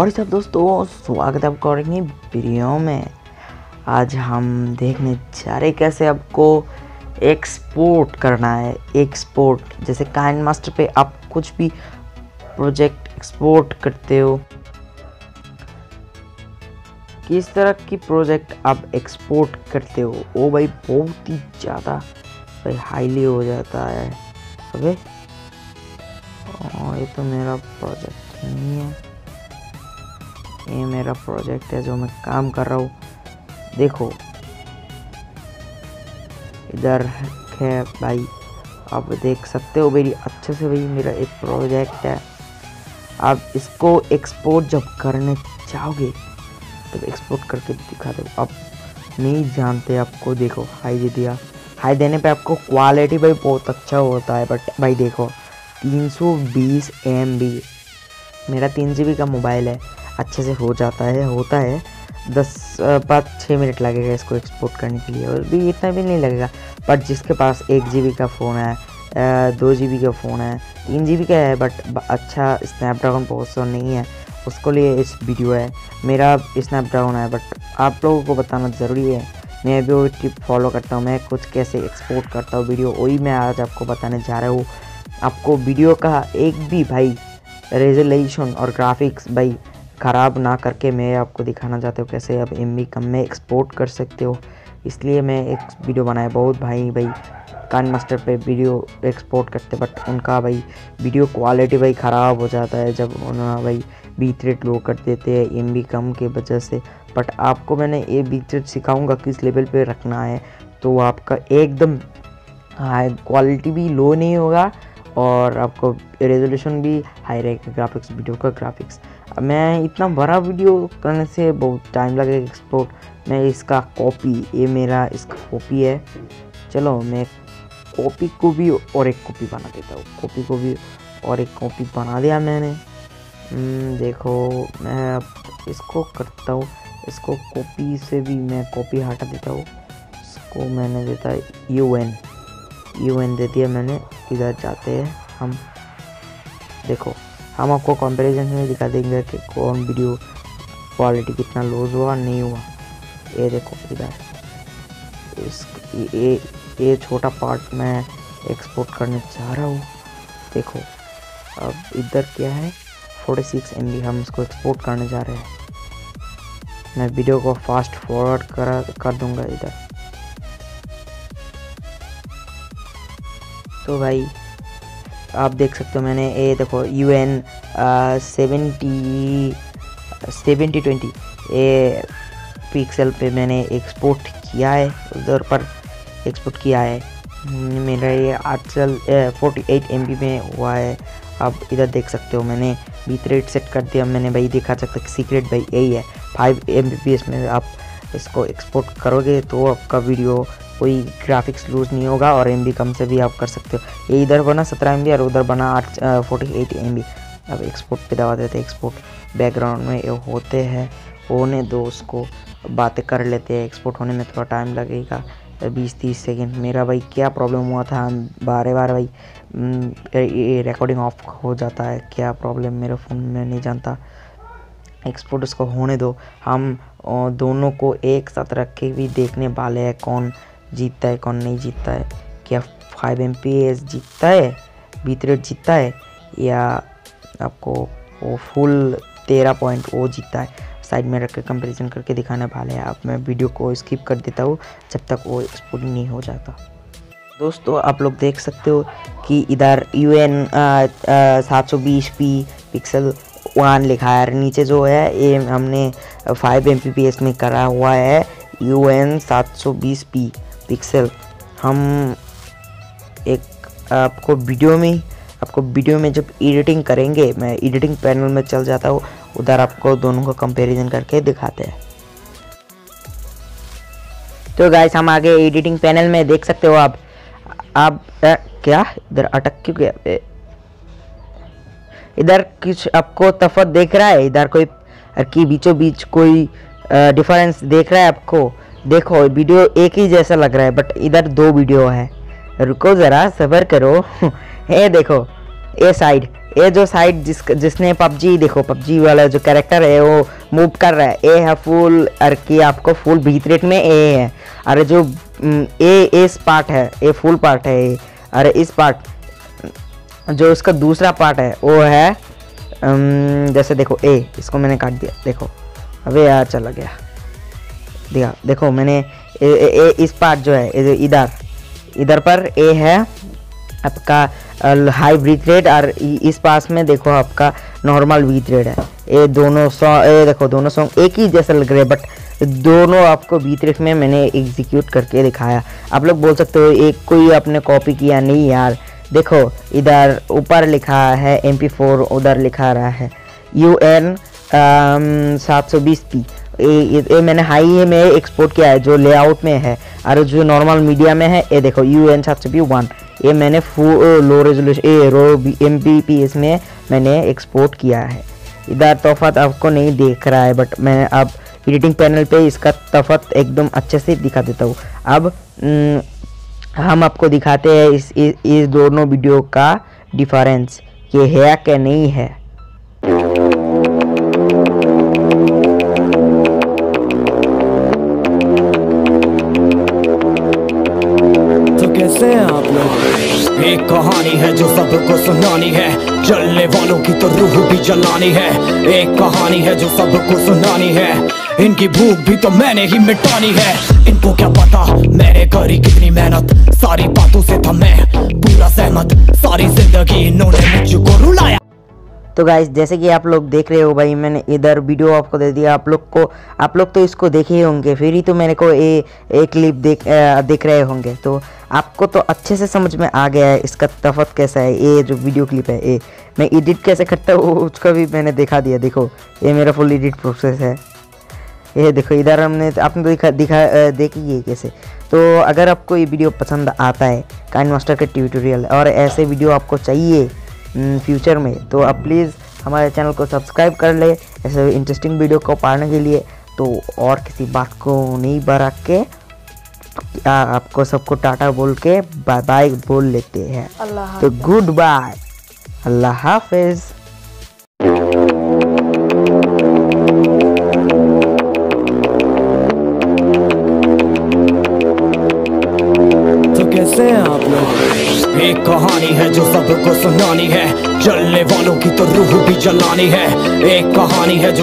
WhatsApp दोस्तों, स्वागत है आपका और ये वीडियो में। आज हम देखने जा रहे कैसे आपको एक्सपोर्ट करना है। एक्सपोर्ट जैसे काइनमास्टर पे आप कुछ भी प्रोजेक्ट एक्सपोर्ट करते हो, किस तरह की प्रोजेक्ट आप एक्सपोर्ट करते हो वो भाई बहुत ही ज़्यादा भाई हाईली हो जाता है। अबे ये तो मेरा प्रोजेक्ट नहीं है, ये मेरा प्रोजेक्ट है जो मैं काम कर रहा हूँ। देखो इधर है भाई, आप देख सकते हो मेरी अच्छे से, भाई मेरा एक प्रोजेक्ट है। आप इसको एक्सपोर्ट जब करने चाहोगे तब एक्सपोर्ट करके दिखा दो। आप नहीं जानते, आपको देखो हाई दे दिया। हाई देने पे आपको क्वालिटी भाई बहुत अच्छा होता है। बट भाई देखो 320 MB, मेरा 3 GB का मोबाइल है, अच्छे से हो जाता है, होता है। 10-6 मिनट लगेगा इसको एक्सपोर्ट करने के लिए, और भी इतना भी नहीं लगेगा। बट जिसके पास 1 GB का फ़ोन है, 2 GB का फ़ोन है, 3 GB का है, बट अच्छा स्नैपड्रैगन प्रोसेसर नहीं है, उसको लिए इस वीडियो है। मेरा स्नैपड्रैगन है, बट आप लोगों को बताना ज़रूरी है। मैं भी वो टिप फॉलो करता हूँ, मैं कुछ कैसे एक्सपोर्ट करता हूँ वीडियो, वही मैं आज आपको बताने जा रहा हूँ। आपको वीडियो का एक भी भाई रेजोल्यूशन और ग्राफिक्स भाई ख़राब ना करके मैं आपको दिखाना चाहता हूँ कैसे आप MB कम में एक्सपोर्ट कर सकते हो। इसलिए मैं एक वीडियो बनाया, बहुत भाई काइनमास्टर पे वीडियो एक्सपोर्ट करते, बट उनका भाई वीडियो क्वालिटी भाई ख़राब हो जाता है जब उन्होंने भाई बीट रेट लो कर देते हैं MB कम के वजह से। बट आपको मैंने ये बीट रेट सिखाऊँगा किस लेवल पर रखना है, तो आपका एकदम हाई क्वालिटी भी लो नहीं होगा और आपको रेजोल्यूशन भी हाई रहेगा ग्राफिक्स, वीडियो का ग्राफिक्स। मैं इतना बड़ा वीडियो करने से बहुत टाइम लगेगा एक्सपोर्ट। मैं इसका कॉपी, ये मेरा इसका कॉपी है, चलो मैं कॉपी को भी और एक कॉपी बना देता हूँ। कॉपी को भी और एक कॉपी बना दिया मैंने। देखो मैं इसको करता हूँ, इसको कॉपी से भी मैं कॉपी हटा देता हूँ। इसको मैंने देता UN दे दिया मैंने। इधर जाते हैं हम, देखो हम आपको कंपैरिजन में दिखा देंगे कि कौन वीडियो क्वालिटी कितना लूज हुआ नहीं हुआ। ये देखो इधर इस ये छोटा पार्ट मैं एक्सपोर्ट करने चाह रहा हूँ। देखो अब इधर क्या है, 46 MB हम इसको एक्सपोर्ट करने जा रहे हैं। मैं वीडियो को फास्ट फॉरवर्ड कर दूंगा इधर। तो भाई आप देख सकते हो मैंने ये देखो UN 7020 ये पिक्सल पे मैंने एक्सपोर्ट किया है, उधर पर एक्सपोर्ट किया है। मेरा ये आजकल 48 MB में हुआ है। आप इधर देख सकते हो मैंने बीट रेट सेट कर दिया मैंने, भाई दिखा सकता है। सीक्रेट भाई यही है, 5 Mbps में आप इसको एक्सपोर्ट करोगे तो आपका वीडियो कोई ग्राफिक्स लूज नहीं होगा और MB कम से भी आप कर सकते हो। ये इधर बना 17 MB और उधर बना 48 MB। अब एक्सपोर्ट पे दबा देते हैं, एक्सपोर्ट बैकग्राउंड में ये होते हैं, होने दो उसको, बातें कर लेते हैं। एक्सपोर्ट होने में थोड़ा टाइम लगेगा, 20-30 सेकेंड। मेरा भाई क्या प्रॉब्लम हुआ था, बार-बार भाई ये रिकॉर्डिंग ऑफ हो जाता है, क्या प्रॉब्लम मेरे फ़ोन में नहीं जानता। एक्सपोर्ट उसको होने दो, हम दोनों को एक साथ रख के भी देखने वाले हैं कौन जीतता है कौन नहीं जीतता है। क्या 5 MPS जीतता है, बीट रेट जीतता है, या आपको वो फुल 13 पॉइंट वो जीतता है। साइड में रख के कंपेरिजन करके दिखाने वाले हैं। अब मैं वीडियो को स्किप कर देता हूँ जब तक वो एक्सपोर्ट नहीं हो जाता। दोस्तों आप लोग देख सकते हो कि इधर UN 720p पिक्सल 1 लिखा है, नीचे जो है ये हमने 5 Mbps में करा हुआ है। UN 720p पिक्सल हम एक आपको वीडियो में जब एडिटिंग करेंगे, मैं एडिटिंग पैनल में चल जाता हूँ, उधर आपको दोनों को कंपैरिजन करके दिखाते हैं। तो गाइस हम आगे एडिटिंग पैनल में देख सकते हो आप क्या इधर अटक क्यों गया, इधर कुछ आपको तफावत देख रहा है, इधर कोई की बीचों बीच कोई डिफरेंस देख रहा है आपको। देखो वीडियो एक ही जैसा लग रहा है बट इधर 2 वीडियो है, रुको ज़रा सब्र करो। ये देखो ये साइड ये जो साइड जिसने पबजी, देखो पबजी वाला जो कैरेक्टर है वो मूव कर रहा है, ए है फुल और कि आपको फुल बीट रेट में ए है। अरे जो ए इस पार्ट है, ए फुल पार्ट है ए। अरे इस पार्ट जो उसका दूसरा पार्ट है वो है जैसे देखो ए, इसको मैंने काट दिया, देखो अबे यार चला गया दिया, देखो मैंने ए इस पार्ट जो है इधर पर ए है आपका हाई बीट रेट और इस पास में देखो आपका नॉर्मल बीट रेट है। ये दोनों सॉन्ग देखो दोनों सॉन्ग एक ही जैसा लग रहे हैं बट दोनों आपको बीट रेट में मैंने एग्जीक्यूट करके दिखाया। आप लोग बोल सकते हो एक कोई आपने कॉपी किया, नहीं यार, देखो इधर ऊपर लिखा है MP4, उधर लिखा रहा है UN 720p। ये मैंने हाई में एक्सपोर्ट किया है जो लेआउट में है और जो नॉर्मल मीडिया में है ये देखो UN 720p 1। ये मैंने फुल लो रेजोल्यूशन MP में मैंने एक्सपोर्ट किया है। इधर तफावत आपको नहीं देख रहा है बट मैं अब एडिटिंग पैनल पे इसका तफावत एकदम अच्छे से दिखा देता हूँ। अब हम आपको दिखाते हैं इस दोनों वीडियो का डिफरेंस ये है कि नहीं है। एक कहानी है जो सबको सुनानी है, जलने वालों की तो रूह भी जलानी है। एक कहानी है जो सबको सुनानी है, इनकी भूख भी तो मैंने ही मिटानी है। इनको क्या पता मैंने करी कितनी मेहनत, सारी बातों से था मैं पूरा सहमत, सारी जिंदगी इन्होंने मुझको रुलाया। तो गाइस जैसे कि आप लोग देख रहे हो भाई, मैंने इधर वीडियो आपको दे दिया, आप लोग तो इसको देखे ही होंगे, फिर ही तो मेरे को ये क्लिप देख रहे होंगे, तो आपको तो अच्छे से समझ में आ गया है इसका तफावत कैसा है। ये जो वीडियो क्लिप है ये मैं एडिट कैसे करता हूँ उसका भी मैंने दिखा दिया। देखो ये मेरा फुल एडिट प्रोसेस है, ये देखो इधर हमने आपने देखी है कैसे। तो अगर आपको ये वीडियो पसंद आता है काइनमास्टर के ट्यूटोरियल और ऐसे वीडियो आपको चाहिए फ्यूचर में, तो आप प्लीज़ हमारे चैनल को सब्सक्राइब कर ले ऐसे इंटरेस्टिंग वीडियो को पाने के लिए। तो और किसी बात को नहीं बढ़ा के आपको सबको टाटा बोल के बाय बाय बोल लेते हैं, तो गुड बाय, अल्लाह हाफिज। कैसे हैं आप लोग? एक कहानी है जो सबको सुनानी है, जलने वालों की तो रूह भी जलानी है। एक कहानी है जो